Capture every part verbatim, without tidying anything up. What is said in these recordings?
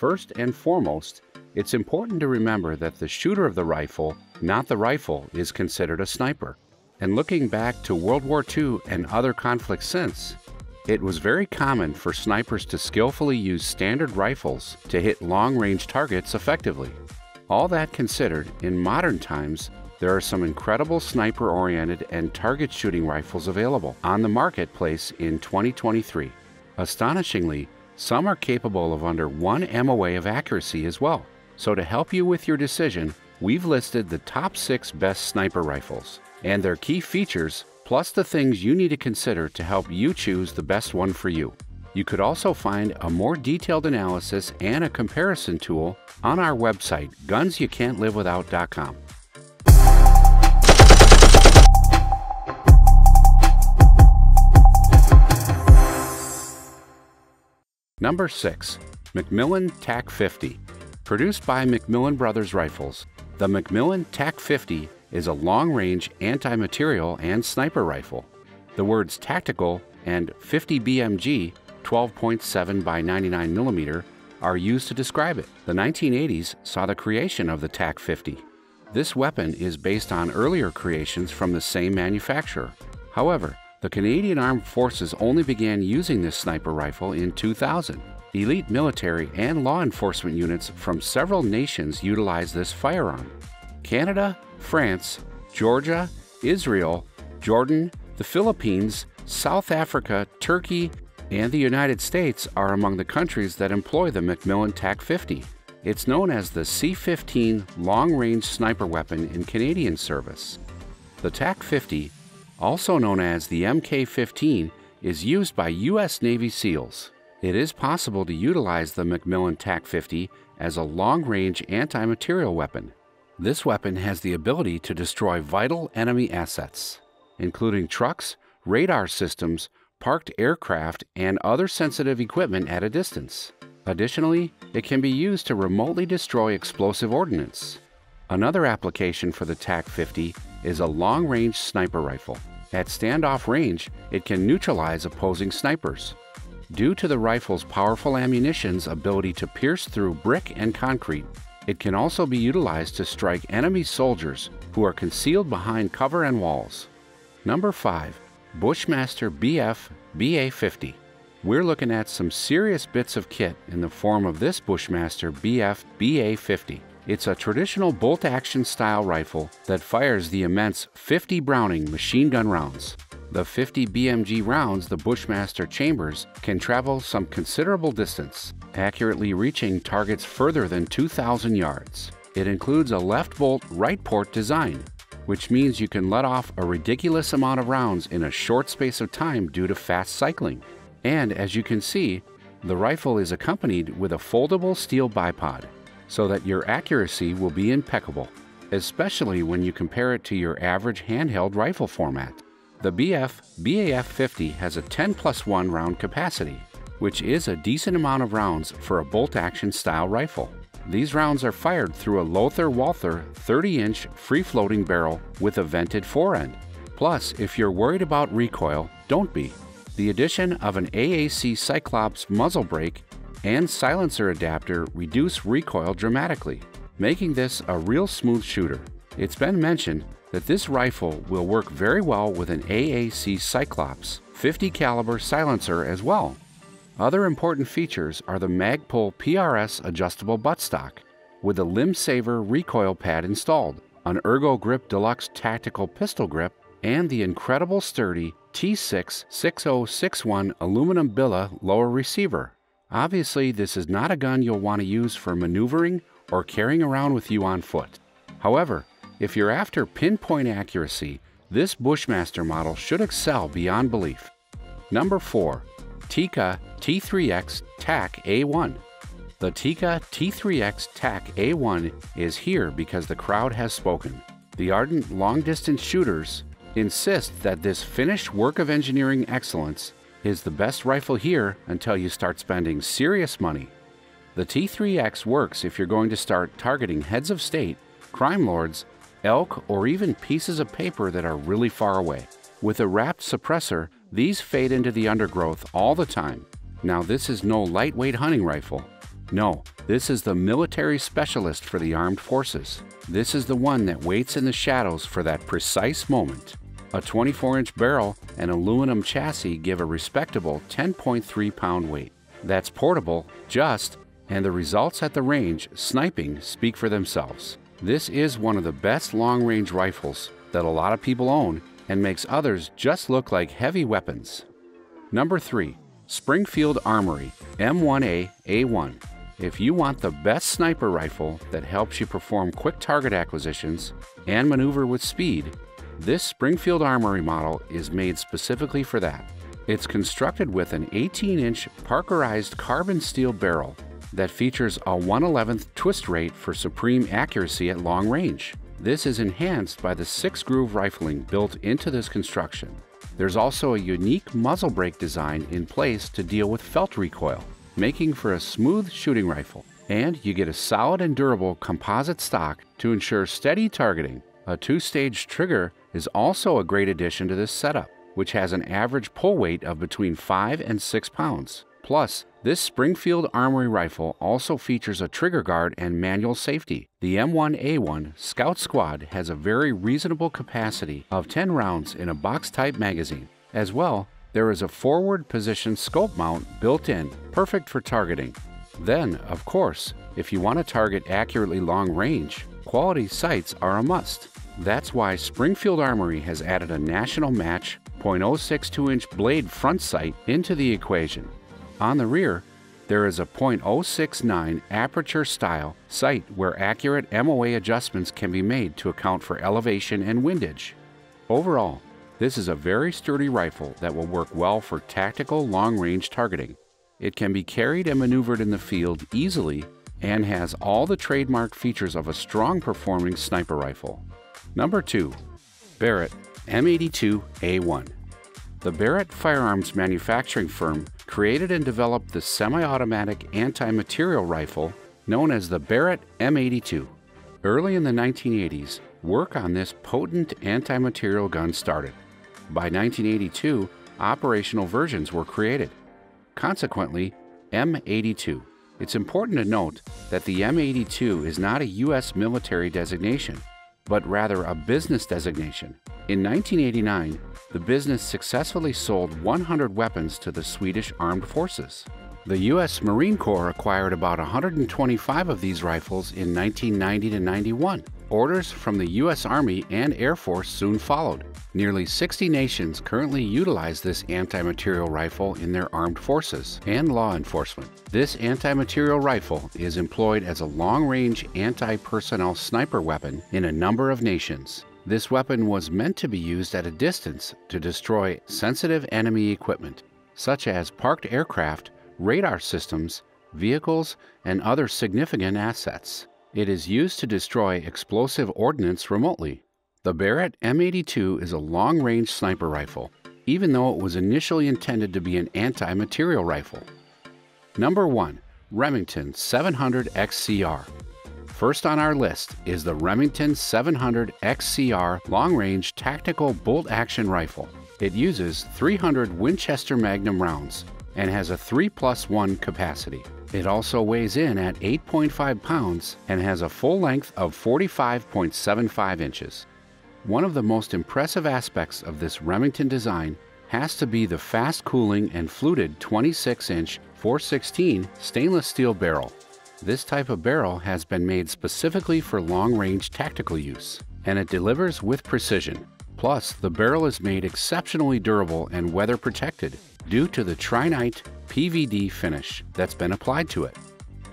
First and foremost, it's important to remember that the shooter of the rifle, not the rifle, is considered a sniper. And looking back to World War Two and other conflicts since, it was very common for snipers to skillfully use standard rifles to hit long-range targets effectively. All that considered, in modern times, there are some incredible sniper-oriented and target shooting rifles available on the marketplace in twenty twenty-three. Astonishingly, some are capable of under one M O A of accuracy as well. So to help you with your decision, we've listed the top six best sniper rifles and their key features, plus the things you need to consider to help you choose the best one for you. You could also find a more detailed analysis and a comparison tool on our website, guns you can't live without dot com. Number six, McMillan T A C fifty. Produced by McMillan Brothers Rifles, the McMillan T A C fifty is a long-range anti-materiel and sniper rifle. The words tactical and fifty B M G twelve point seven by ninety-nine millimeter are used to describe it. The nineteen eighties saw the creation of the T A C fifty. This weapon is based on earlier creations from the same manufacturer. However, the Canadian Armed Forces only began using this sniper rifle in two thousand. Elite military and law enforcement units from several nations utilize this firearm. Canada, France, Georgia, Israel, Jordan, the Philippines, South Africa, Turkey, and the United States are among the countries that employ the McMillan T A C fifty. It's known as the C fifteen long-range sniper weapon in Canadian service. The T A C fifty, also known as the M K fifteen, is used by U S Navy SEALs. It is possible to utilize the McMillan T A C fifty as a long-range anti-materiel weapon. This weapon has the ability to destroy vital enemy assets, including trucks, radar systems, parked aircraft, and other sensitive equipment at a distance. Additionally, it can be used to remotely destroy explosive ordnance. Another application for the T A C fifty is a long-range sniper rifle. At standoff range, it can neutralize opposing snipers. Due to the rifle's powerful ammunition's ability to pierce through brick and concrete, it can also be utilized to strike enemy soldiers who are concealed behind cover and walls. Number five, Bushmaster B F B A fifty. We're looking at some serious bits of kit in the form of this Bushmaster B F B A fifty. It's a traditional bolt-action style rifle that fires the immense fifty Browning machine gun rounds. The fifty B M G rounds the Bushmaster chambers can travel some considerable distance, accurately reaching targets further than two thousand yards. It includes a left bolt, right port design, which means you can let off a ridiculous amount of rounds in a short space of time due to fast cycling. And as you can see, the rifle is accompanied with a foldable steel bipod, so that your accuracy will be impeccable, especially when you compare it to your average handheld rifle format. The B F B A fifty has a ten plus one round capacity, which is a decent amount of rounds for a bolt-action style rifle. These rounds are fired through a Lothar Walther thirty inch free-floating barrel with a vented forend. Plus, if you're worried about recoil, don't be. The addition of an A A C Cyclops muzzle brake and silencer adapter reduce recoil dramatically, making this a real smooth shooter. It's been mentioned that this rifle will work very well with an A A C Cyclops fifty caliber silencer as well. Other important features are the Magpul P R S adjustable buttstock with a Limbsaver recoil pad installed, an Ergo Grip Deluxe tactical pistol grip, and the incredible sturdy T six six oh six one aluminum Billa lower receiver. Obviously, this is not a gun you'll want to use for maneuvering or carrying around with you on foot. However, if you're after pinpoint accuracy, this Bushmaster model should excel beyond belief. Number four, Tikka T three X TAC A one. The Tikka T three X TAC A one is here because the crowd has spoken. The ardent long-distance shooters insist that this finished work of engineering excellence is the best rifle here until you start spending serious money. The T three X works if you're going to start targeting heads of state, crime lords, elk, or even pieces of paper that are really far away. With a wrapped suppressor, these fade into the undergrowth all the time. Now this is no lightweight hunting rifle, No, this is the military specialist for the armed forces. This is the one that waits in the shadows for that precise moment. A twenty-four inch barrel and aluminum chassis give a respectable ten point three pound weight. That's portable, just, and the results at the range, sniping, speak for themselves. This is one of the best long-range rifles that a lot of people own and makes others just look like heavy weapons. Number three, Springfield Armory M one A A one. If you want the best sniper rifle that helps you perform quick target acquisitions and maneuver with speed, this Springfield Armory model is made specifically for that. It's constructed with an eighteen inch Parkerized carbon steel barrel that features a one eleventh twist rate for supreme accuracy at long range. This is enhanced by the six-groove rifling built into this construction. There's also a unique muzzle brake design in place to deal with felt recoil, making for a smooth shooting rifle. And you get a solid and durable composite stock to ensure steady targeting. A two-stage trigger is also a great addition to this setup, which has an average pull weight of between five and six pounds. Plus, this Springfield Armory rifle also features a trigger guard and manual safety. The M one A one Scout Squad has a very reasonable capacity of ten rounds in a box-type magazine. As well, there is a forward position scope mount built in, perfect for targeting. Then, of course, if you want to target accurately long range, quality sights are a must. That's why Springfield Armory has added a national match point oh six two inch blade front sight into the equation. On the rear, there is a point oh six nine aperture style sight where accurate M O A adjustments can be made to account for elevation and windage. Overall, this is a very sturdy rifle that will work well for tactical long-range targeting. It can be carried and maneuvered in the field easily and has all the trademark features of a strong-performing sniper rifle. Number two, Barrett M eighty-two A one. The Barrett Firearms Manufacturing firm created and developed the semi-automatic anti-material rifle known as the Barrett M eighty-two. Early in the nineteen eighties, work on this potent anti-material gun started. By nineteen eighty-two, operational versions were created. Consequently, M eighty-two. It's important to note that the M eighty-two is not a U S military designation, but rather a business designation. In nineteen eighty-nine, the business successfully sold one hundred weapons to the Swedish Armed Forces. The U S Marine Corps acquired about one hundred twenty-five of these rifles in nineteen ninety to ninety-one. Orders from the U S Army and Air Force soon followed. Nearly sixty nations currently utilize this anti-material rifle in their armed forces and law enforcement. This anti-material rifle is employed as a long-range anti-personnel sniper weapon in a number of nations. This weapon was meant to be used at a distance to destroy sensitive enemy equipment, such as parked aircraft, radar systems, vehicles, and other significant assets. It is used to destroy explosive ordnance remotely. The Barrett M eighty-two is a long-range sniper rifle, even though it was initially intended to be an anti-material rifle. Number one, Remington seven hundred X C R. First on our list is the Remington seven hundred X C R long-range tactical bolt-action rifle. It uses three hundred Winchester Magnum rounds and has a three plus one capacity. It also weighs in at eight point five pounds and has a full length of forty-five point seven five inches. One of the most impressive aspects of this Remington design has to be the fast cooling and fluted twenty-six inch four sixteen stainless steel barrel. This type of barrel has been made specifically for long-range tactical use, and it delivers with precision. Plus, the barrel is made exceptionally durable and weather protected due to the Trinite P V D finish that's been applied to it.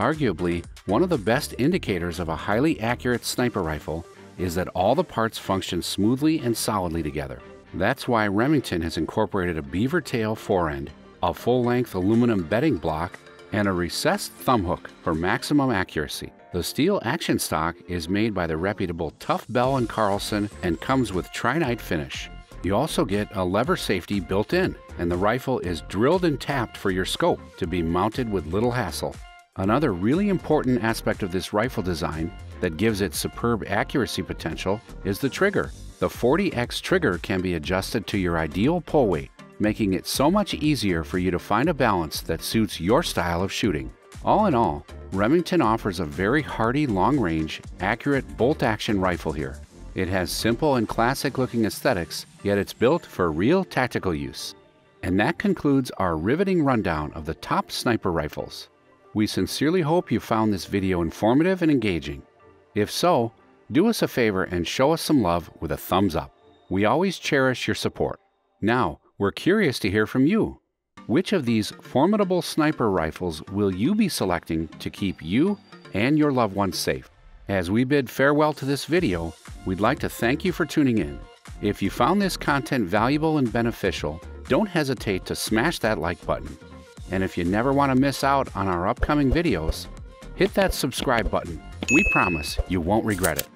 Arguably, one of the best indicators of a highly accurate sniper rifle is that all the parts function smoothly and solidly together. That's why Remington has incorporated a beaver tail forend, a full-length aluminum bedding block, and a recessed thumbhook for maximum accuracy. The steel action stock is made by the reputable Tough Bell and Carlson and comes with Trinite finish. You also get a lever safety built in, and the rifle is drilled and tapped for your scope to be mounted with little hassle. Another really important aspect of this rifle design that gives it superb accuracy potential is the trigger. The forty X trigger can be adjusted to your ideal pull weight, making it so much easier for you to find a balance that suits your style of shooting. All in all, Remington offers a very hardy, long-range, accurate bolt-action rifle here. It has simple and classic-looking aesthetics, yet it's built for real tactical use. And that concludes our riveting rundown of the top sniper rifles. We sincerely hope you found this video informative and engaging. If so, do us a favor and show us some love with a thumbs up. We always cherish your support. Now, we're curious to hear from you. Which of these formidable sniper rifles will you be selecting to keep you and your loved ones safe? As we bid farewell to this video, we'd like to thank you for tuning in. If you found this content valuable and beneficial, don't hesitate to smash that like button. And if you never want to miss out on our upcoming videos, hit that subscribe button. We promise you won't regret it.